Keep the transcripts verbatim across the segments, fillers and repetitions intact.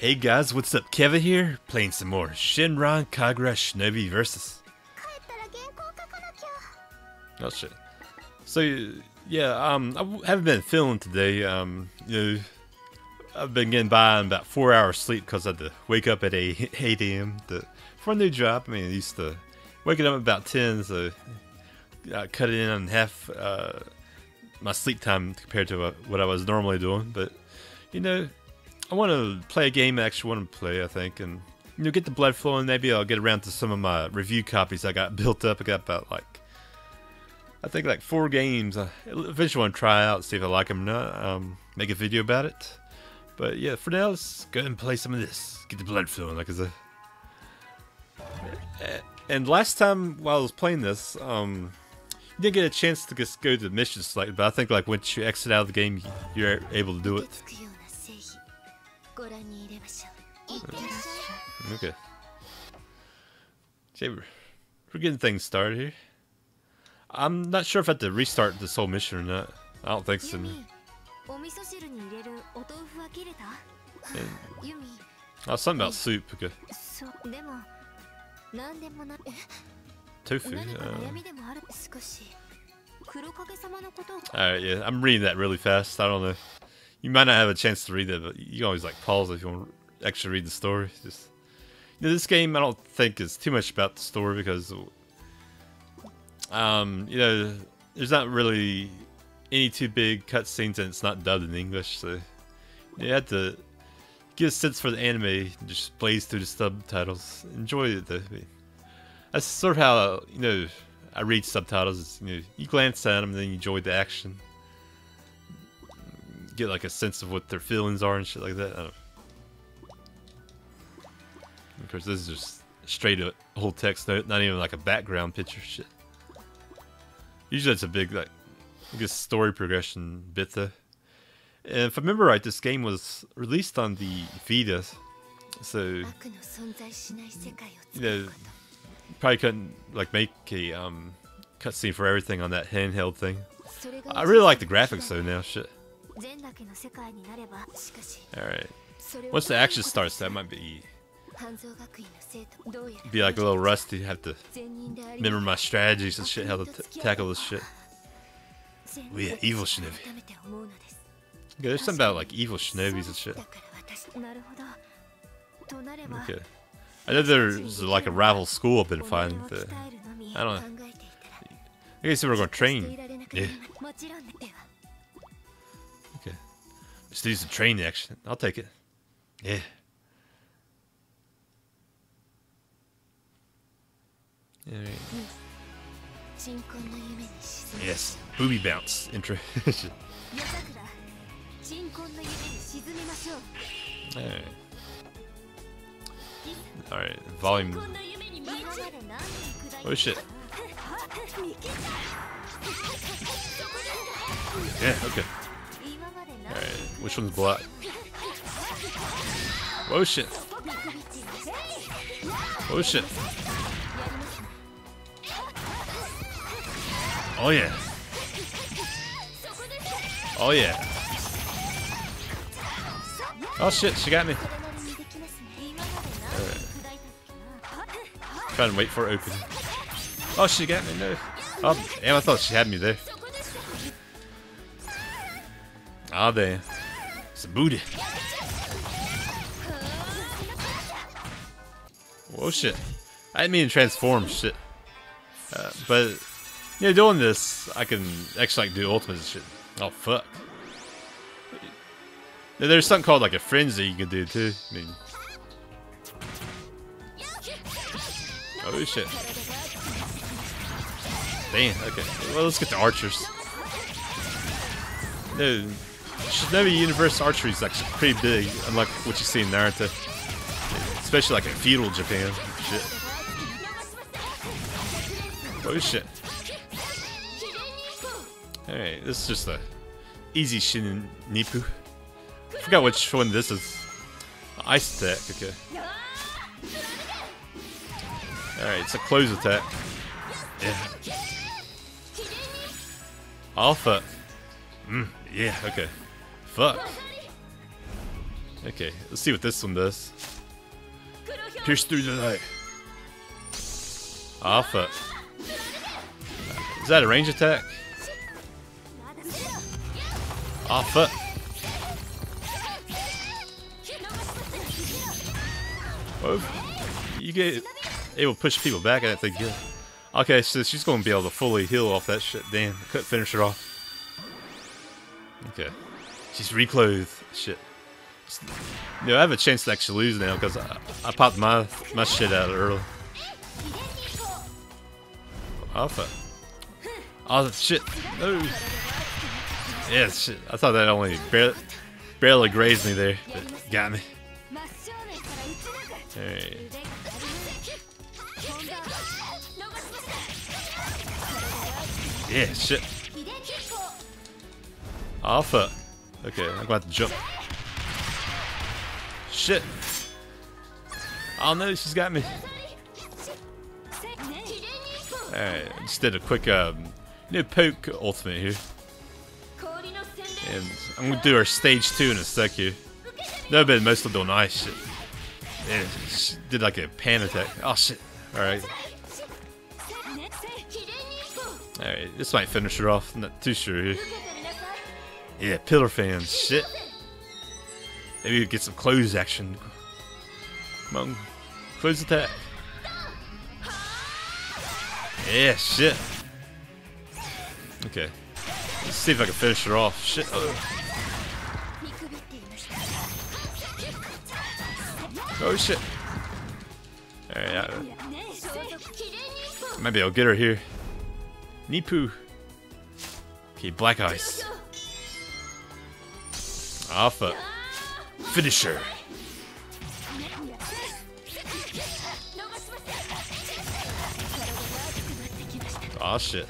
Hey guys, what's up? Keva here, playing some more Shinran Kagura Shinobi versus. Oh shit. So yeah, um, I haven't been filming today. Um, you know, I've been getting by on about four hours sleep because I had to wake up at eight A M for a new job. I mean, I used to waking up at about ten, so I cut it in on half uh, my sleep time compared to what I was normally doing. But you know, I want to play a game I actually want to play, I think, and you know, get the blood flowing. Maybe I'll get around to some of my review copies I got built up. I got about like, I think like four games. I eventually want to try out, see if I like them or not, um, make a video about it. But yeah, for now, let's go ahead and play some of this. Get the blood flowing, like I said. And last time while I was playing this, um, you didn't get a chance to just go to the mission select, but I think like once you exit out of the game, you're able to do it. Okay. Okay, we're getting things started here. I'm not sure if I have to restart this whole mission or not. I don't think so. And oh, something about soup. Okay. Tofu. Uh... Alright, yeah, I'm reading that really fast. I don't know. You might not have a chance to read it, but you can always like pause if you want to actually read the story. Just, you know, this game I don't think is too much about the story because, um, you know, there's not really any too big cutscenes and it's not dubbed in English, so you have to get a sense for the anime and just blaze through the subtitles. Enjoy it though. I mean, that's sort of how, you know, I read subtitles. It's, you know, you glance at them and then you enjoy the action. Get like a sense of what their feelings are and shit like that. I don't know. Of course, this is just straight up whole text, not even like a background picture shit. Usually, it's a big like, I guess story progression bit though. And if I remember right, this game was released on the Vita, so you know, probably couldn't like make a um cutscene for everything on that handheld thing. I really like the graphics though now. Shit. Alright. Once the action starts, that might be be like a little rusty. Have to remember my strategies and shit, how to t tackle this shit. We are evil shinobi. Okay, there's something about like evil shinobis and shit. Okay. I know there's like a rival school I've been fighting. The, I don't know. I guess we're gonna train. Yeah. Let's do some train action. I'll take it. Yeah. All right. Yes. Booby bounce. Intro. All right. All right. Volume. Oh shit. Yeah. Okay. Alright, which one's blocked? Oh shit. Oh shit. Oh yeah. Oh yeah. Oh shit, she got me. Alright. Try and wait for it open. Oh, she got me, no. Oh, damn, I thought she had me there. Ah, damn. It's a booty. Whoa, shit. I didn't mean to transform, shit. Uh, but, you know, doing this, I can actually, like, do ultimates and shit. Oh, fuck. There's something called, like, a frenzy you can do, too. I mean... Oh, shit. Damn, okay. Well, let's get the archers. Dude, Shinobi Universe archery is actually pretty big, unlike what you see in Naruto. Especially like in feudal Japan. Shit. Oh shit. Alright, this is just a easy Shinnipu. I forgot which one this is. Ice attack, okay. Alright, it's a close attack. Yeah. Alpha. Mm, yeah, okay. Fuck. Okay, let's see what this one does. Pierce through the light. Ah, fuck. Is that a range attack? Ah, fuck. Oh, you get able to push people back, I don't think. Yeah. Okay, so she's going to be able to fully heal off that shit. Damn, couldn't finish her off. Okay, she's reclothed. Shit. You know, I have a chance to actually lose now because I, I popped my my shit out early. Alpha. Oh shit! No. Yeah, shit. I thought that only barely, barely grazed me there, but got me. All right. Yeah, shit. Alpha. Okay, I'm gonna have to jump. Shit. Oh no, she's got me. Alright, I just did a quick um, new poke ultimate here. And I'm gonna do her stage two in a sec here. No, but mostly doing ice shit. Yeah, she did like a pan attack. Oh shit. Alright. Alright, this might finish her off. I'm not too sure here. Yeah, pillar fans, shit. Maybe we get some close action. Come on, close attack. Yeah, shit. Okay, let's see if I can finish her off. Shit. Oh, oh shit. All right, I, maybe I'll get her here. Nipu. Okay, black ice. Ah, fuck. Finisher. Aw, oh, shit.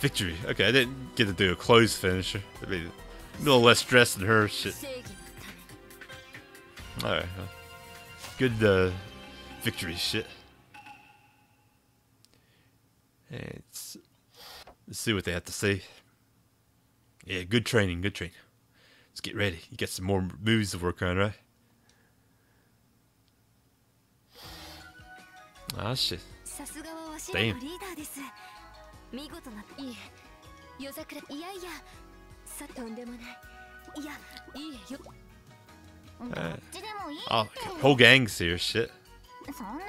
Victory. Okay, I didn't get to do a close finisher. I mean, a little less stress than her. Shit. Alright. Good, uh, victory shit. Hey, let's, let's see what they have to say. Yeah, good training, good training. Let's get ready. You got some more moves to work on, right? Ah, shit. Damn. Uh, oh, whole gang's here, shit. Man,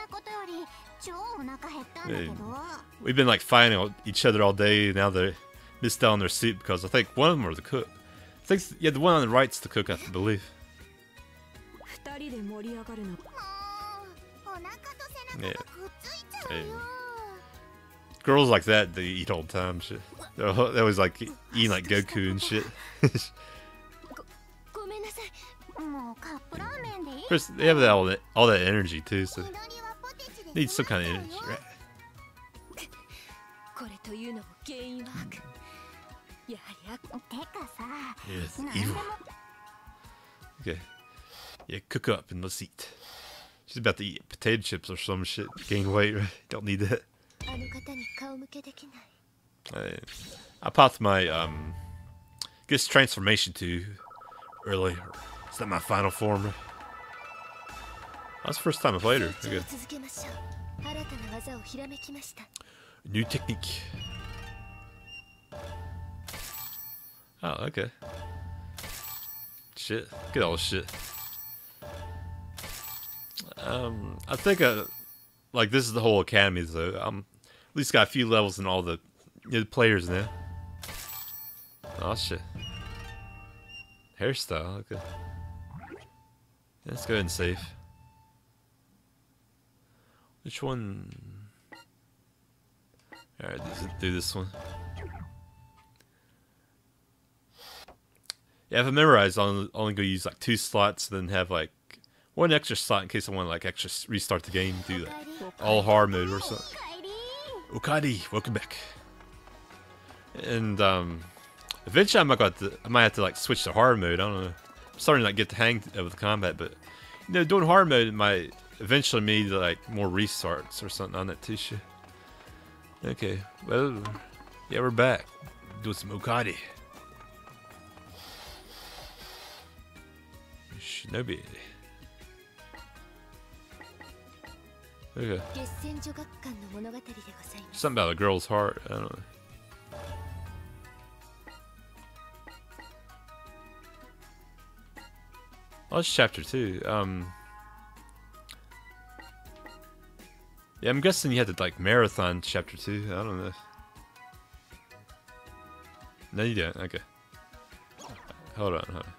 we've been like fighting each other all day. Now they missed out on their soup because I think one of them were the cook. I think, yeah, the one on the right's the cook, I believe. Yeah. Yeah. Girls like that, they eat all the time, shit. They're always like eating like Goku and shit. Of course, they have that, all, that, all that energy too, so need some kind of energy, right? Yes, evil. Okay. Yeah, cook up and let's eat. She's about to eat potato chips or some shit. Gain weight, right? Don't need that. I, I popped my, um, I guess transformation too early. It's not my final form. Right? That's the first time I played her. Okay. New technique. Oh, okay. Shit. Look at all this shit. Um, I think, I, like, this is the whole academy, though. I'm at least got a few levels in all the, you know, the players now. Oh, shit. Hairstyle, okay. Let's go ahead and save. Which one? Alright, let's do this one. Yeah, if I memorize, I'll only go use like two slots, then have like one extra slot in case I want to like extra restart the game, do like all hard mode or something. Okari, welcome back. And um, eventually I might have to, I might have to like switch to hard mode. I don't know. I'm starting to like get the hang of the combat, but you know, doing hard mode might eventually mean like more restarts or something on that tissue. Okay, well, yeah, we're back doing some Okari. Shinobi. Okay. Something about a girl's heart. I don't know. Oh, that's chapter two. Um. Yeah, I'm guessing you had to like marathon chapter two. I don't know. No, you don't. Okay. Hold on, hold on.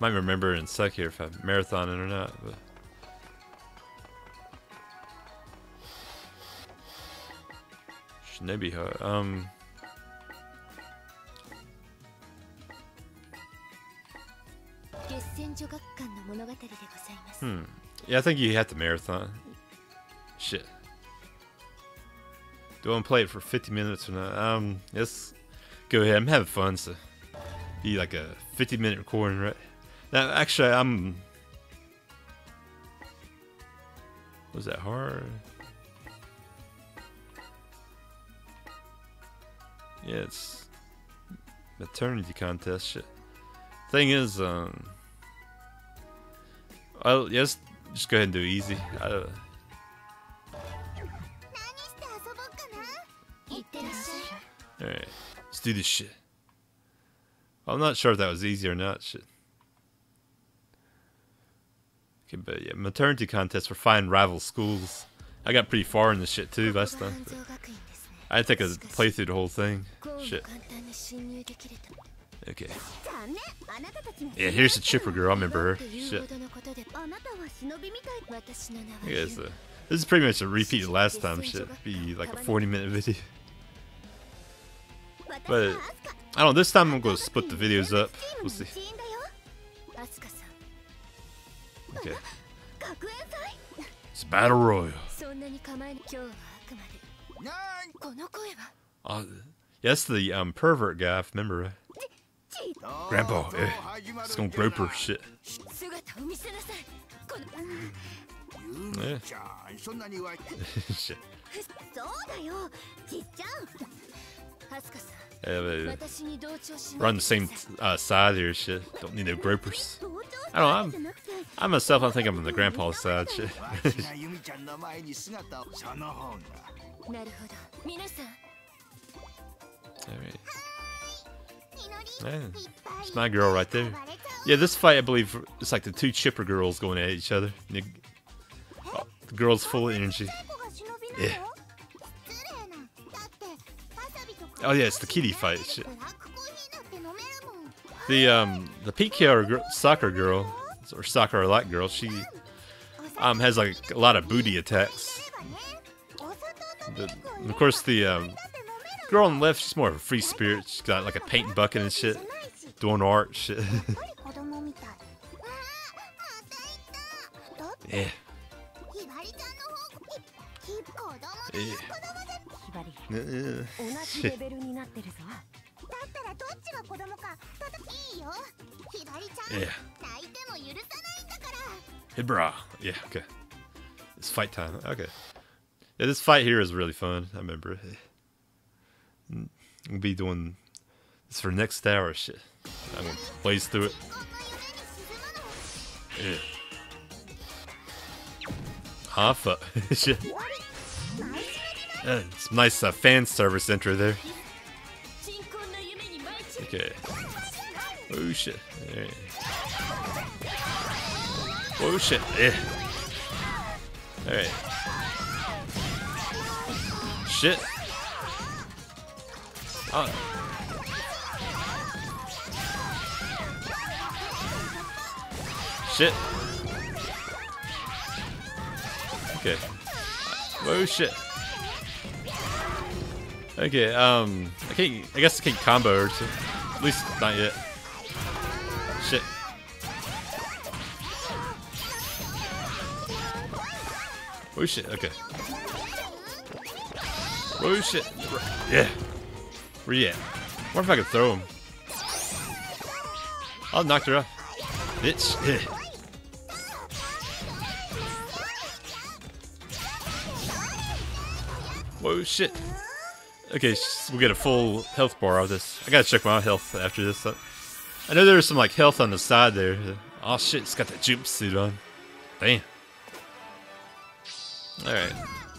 Might remember in a sec here if I marathon it or not. But. Shinobi heart. Um. Hmm. Yeah, I think you have to marathon. Shit. Do I want to play it for fifty minutes or not? Um, let's go ahead. I'm having fun, so be like a fifty minute recording, right? Now, actually, I'm. Was that hard? Yeah, it's maternity contest shit. Thing is, um, I'll yeah, let's just go ahead and do easy. I don't know. Alright, let's do this shit. I'm not sure if that was easy or not, shit. Okay, but yeah, maternity contest for fine rival schools. I got pretty far in this shit too last time. I had to take a playthrough the whole thing. Shit. Okay. Yeah, here's the chipper girl, I remember her. Shit. I guess, uh, this is pretty much a repeat of last time, shit. Be like a forty minute video. But, I don't know, this time I'm going to split the videos up. We'll see. Okay. It's Battle Royal. Uh, yeah, that's the um, pervert guy, if I remember. Grandpa, eh. It's going to grope her shit. Yeah. Shit. Yeah, we're on the same uh, side here, shit. Don't need no gropers. I don't know, I'm, I myself, I think I'm on the grandpa's side, shit. Alright. Yeah, it's my girl right there. Yeah, this fight, I believe, it's like the two chipper girls going at each other. Oh, the girl's full of energy. Yeah. Oh yeah, it's the kitty fight. Shit. The um the P K R gr soccer girl or soccer like girl, she um has like a lot of booty attacks. The, of course, the um, girl on the left, she's more of a free spirit. She's got like a paint bucket and shit, doing art shit. Yeah. Yeah. Yeah. Shit. Yeah. Hibra. Yeah, okay. It's fight time. Okay. Yeah, this fight here is really fun. I remember it. We'll be doing this for next hour. Shit. I'm gonna blaze through it. Yeah. Ah, fuck. Shit. Yeah, some nice uh, fan service intro there. Okay. Oh shit. All right. Oh shit. Yeah. Alright. Shit. Oh. Shit. Okay. Oh shit. Okay, um, I can't, I guess I can't combo her, so at least not yet. Shit. Oh shit, okay. Oh shit, yeah. Where you at? I wonder if I could throw him. I'll knock her off. Bitch. Yeah. Oh shit. Okay, we'll get a full health bar out of this. I gotta check my health after this. I know there's some like health on the side there. Oh shit, it's got that jumpsuit on. Damn. Alright.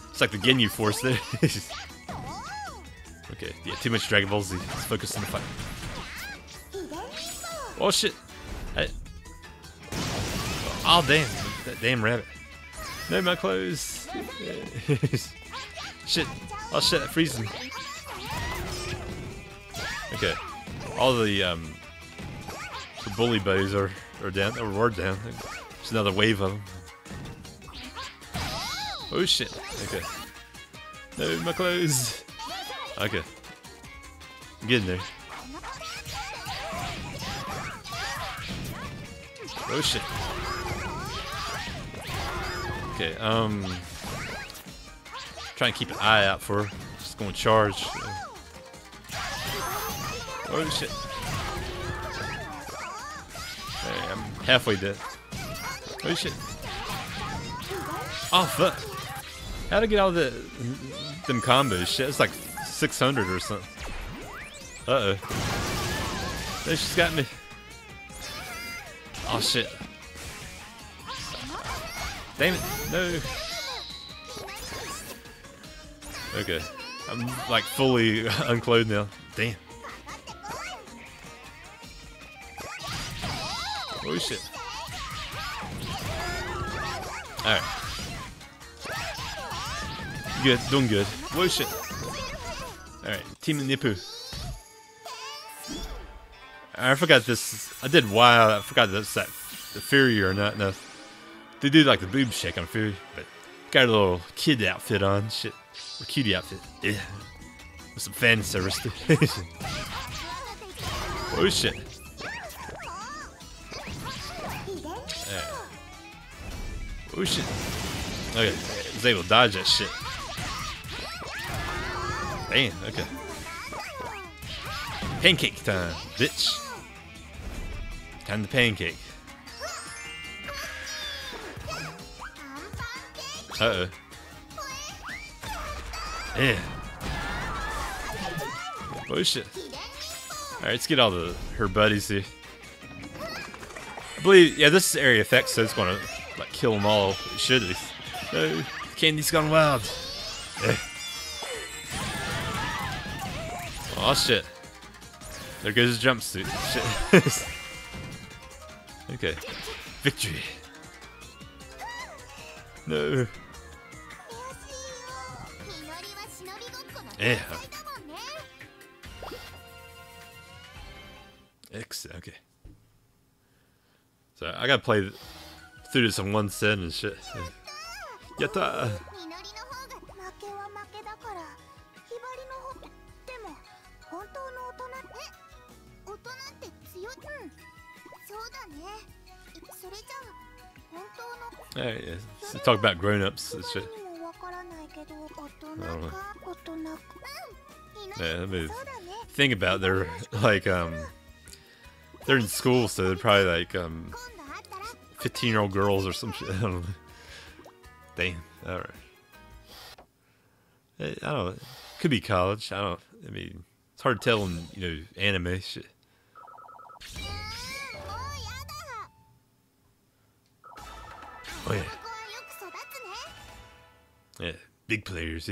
It's like the Ginyu Force there. Okay, yeah, too much Dragon Ball Z. Let's focus on the fight. Oh shit. I... Oh damn, that damn rabbit. No, my clothes. Shit. Oh shit, that freezes me. Okay. All the um the bully bows are, are down or were down. There's another wave of them. Oh shit. Okay. No, my clothes. Okay. I'm getting there. Oh shit. Okay, um try and keep an eye out for her. Just gonna charge. Oh shit. Hey, I'm halfway dead. Oh shit. Oh fuck. How'd I get all the them combos? Shit, it's like six hundred or something. Uh oh. They just got me. Oh shit. Damn it. No. Okay, I'm like fully unclothed now. Damn. Oh shit. Alright. Good, doing good. Oh shit. Alright, Team Nippu. I forgot this. I did wow. I forgot that's that the Fury or not. No. They do like the boob shake on Fury, but got a little kid outfit on. Shit. Or cutie outfit. Yeah. With some fan service. Oh shit. Right. Oh shit. Okay. I was able to dodge that shit. Damn, okay. Pancake time, bitch. Time to pancake. Uh oh. Yeah. Oh shit. Alright, let's get all the her buddies here. I believe, yeah, this area effect, so it's gonna like kill them all. It should be. No, Candy's gone wild. Yeah. Oh shit. There goes his jumpsuit. Shit. Okay. Victory. No. Yeah. X. Okay. So I gotta play through this in one set and shit. Yeah. Yatta. Alright, yeah. So talk about grown-ups and shit. Yeah, the thing about they're like um they're in school, so they're probably like um fifteen year old girls or some shit. I don't know. Damn. All right. I don't know. Could be college. I don't. I mean, it's hard to tell in, you know, anime shit. Oh yeah. Yeah. Big players.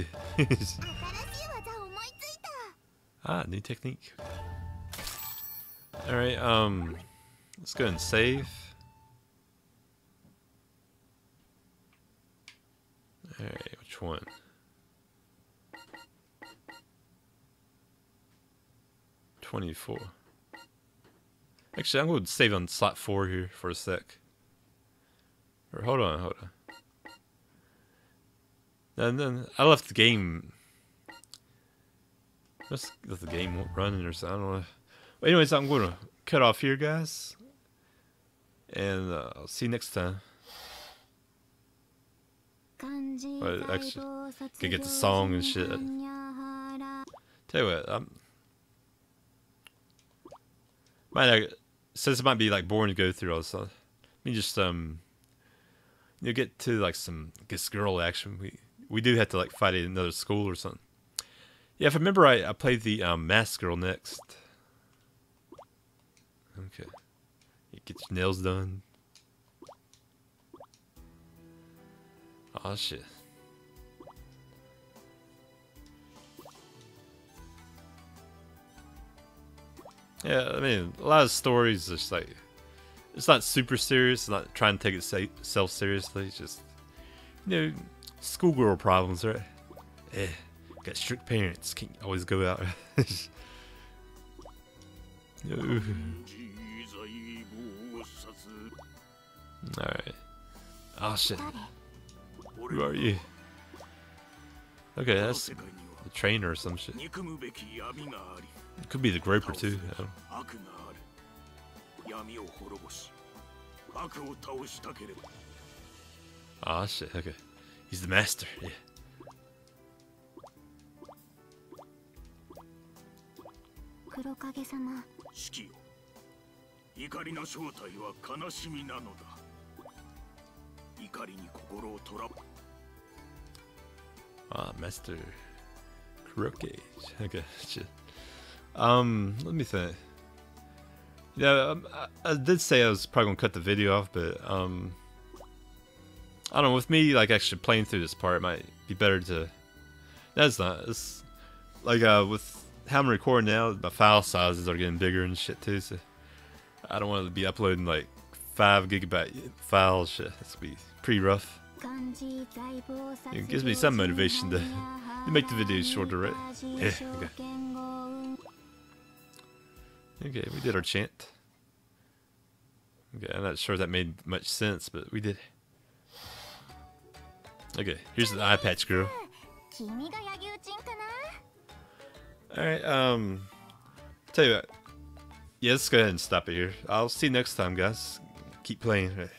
Ah, new technique. Alright, um let's go ahead and save. Alright, which one? twenty-four. Actually, I'm going to save on slot four here for a sec. Or hold on, hold on. And then I left the game. Let's let the game running or something. I don't know. But anyways, I'm going to cut off here, guys. And uh, I'll see you next time. Well, actually, gotta get the song and shit. Tell you what, I'm. Might since it might be like boring to go through all this stuff. Let me just um. You'll get to like some, I guess, girl action. We. We do have to like fight in another school or something. Yeah, if I remember, I, I played the um, Mask Girl next. Okay. You get your nails done. Oh shit. Yeah, I mean, a lot of stories are just like, it's not super serious, it's not trying to take itself seriously, it's just, you know, schoolgirl problems, right? Eh, got strict parents, can't always go out. Alright. Oh shit. Who are you? Okay, that's a trainer or some shit. It could be the Groper too. I don't know. Ah shit, okay. He's the master, yeah. Ah, Master Crookage. Okay, shit. Um, let me think. Yeah, I, I did say I was probably gonna cut the video off, but um, I don't know. With me, like actually playing through this part, it might be better to. That's not. It's like uh, with how I'm recording now, my file sizes are getting bigger and shit too. So I don't want to be uploading like five gigabyte files. Shit, that's be pretty rough. It gives me some motivation to, to make the videos shorter, right? Yeah. Okay. Okay, we did our chant. Okay, I'm not sure that made much sense, but we did it. Okay, here's the eye patch girl. Alright, um... tell you what. Yeah, let's go ahead and stop it here. I'll see you next time, guys. Keep playing.